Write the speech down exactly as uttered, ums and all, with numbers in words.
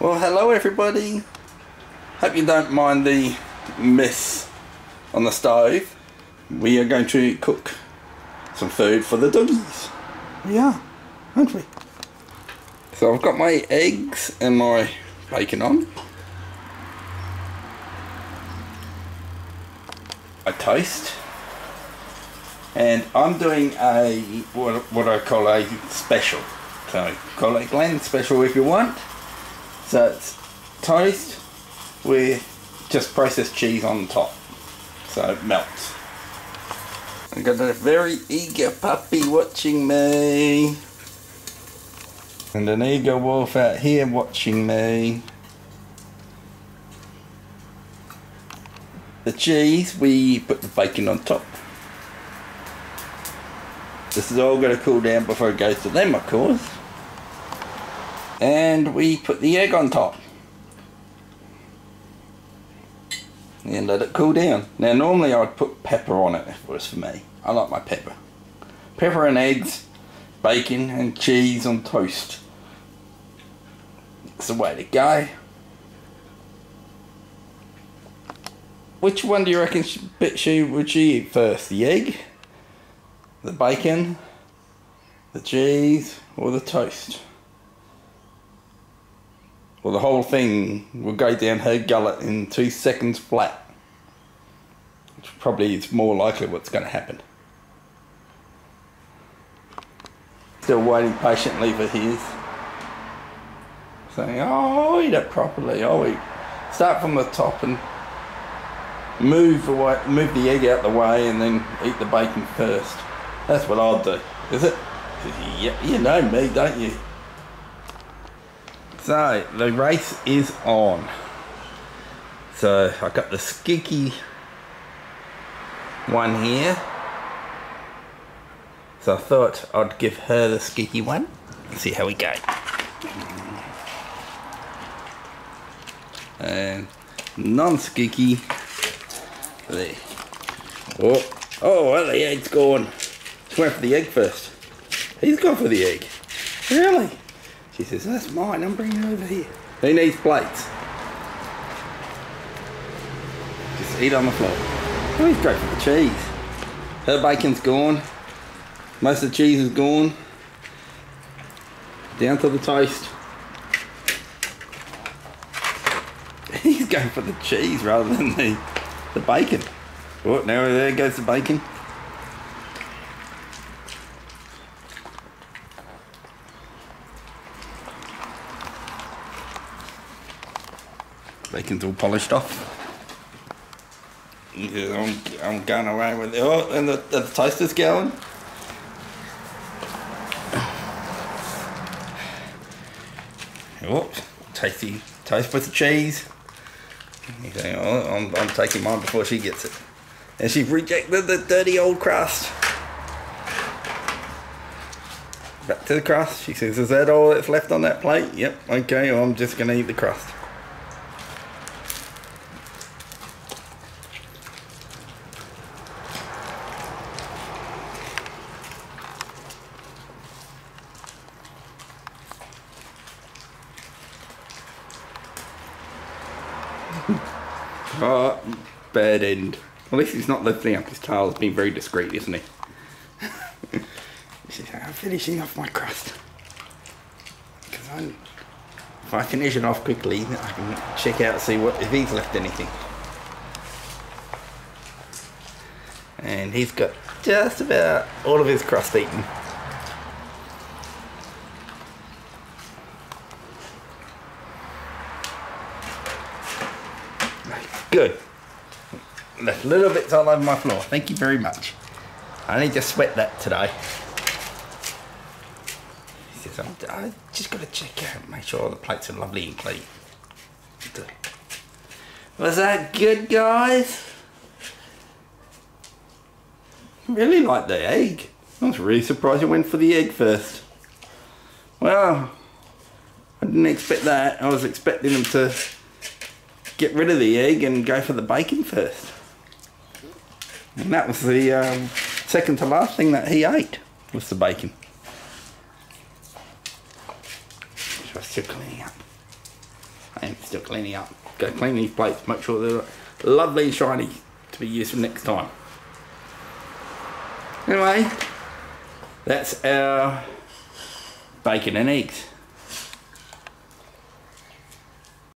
Well, hello everybody. Hope you don't mind the mess on the stove. We are going to cook some food for the doggies. We are, aren't we? So I've got my eggs and my bacon on. I toast. And I'm doing a, what, what I call a special. So call it Glen special if you want. So it's toast with just processed cheese on top. So it melts. I've got a very eager puppy watching me. And an eager wolf out here watching me. The cheese, we put the bacon on top. This is all going to cool down before it goes to them, of course. And we put the egg on top. And let it cool down. Now normally I'd put pepper on it if it was for me. I like my pepper. Pepper and eggs, bacon and cheese on toast. It's the way to go. Which one do you reckon she, she, would she eat first? The egg? The bacon, the cheese, or the toast? Well, the whole thing will go down her gullet in two seconds flat. Which probably is more likely what's going to happen. Still waiting patiently for his. Saying, oh, I'll eat it properly. I'll eat. Start from the top and move away, move the egg out the way and then eat the bacon first. That's what I'll do, is it? Yeah, you know me, don't you? So, the race is on. So, I've got the skikky one here. So, I thought I'd give her the skikky one. Let's see how we go. And non-skikky. There. Oh, oh, well, the egg's gone. Went for the egg first. He's gone for the egg. Really? She says, that's mine, I'm bringing it over here. Who needs plates? Just eat on the floor. Oh, he's great for the cheese. Her bacon's gone. Most of the cheese is gone. Down to the toast. He's going for the cheese rather than the, the bacon. Oh, now there goes the bacon. Bacon's all polished off. Yeah, I'm, I'm going away with it. Oh, and the, the toaster's going. Oh, tasty toast with the cheese. Okay, oh, I'm, I'm taking mine before she gets it. And she's rejected the dirty old crust. Back to the crust. She says, is that all that's left on that plate? Yep, okay, well, I'm just going to eat the crust. Oh, bad end. At least he's not lifting up his tail. He's been very discreet, isn't he? He says, I'm finishing off my crust. Because I, if I finish it off quickly, I can check out and see what, if he's left anything. And he's got just about all of his crust eaten. Good. Left little bits all over my floor. Thank you very much. I need to sweat that today. He says, I just got to check out, make sure all the plates are lovely and clean. Was that good, guys? I really like the egg. I was really surprised you went for the egg first. Well, I didn't expect that. I was expecting them to get rid of the egg and go for the bacon first. And that was the um, second to last thing that he ate, was the bacon. So I was still cleaning up. I am still cleaning up. Go clean these plates, make sure they're lovely and shiny to be used for next time. Anyway, that's our bacon and eggs.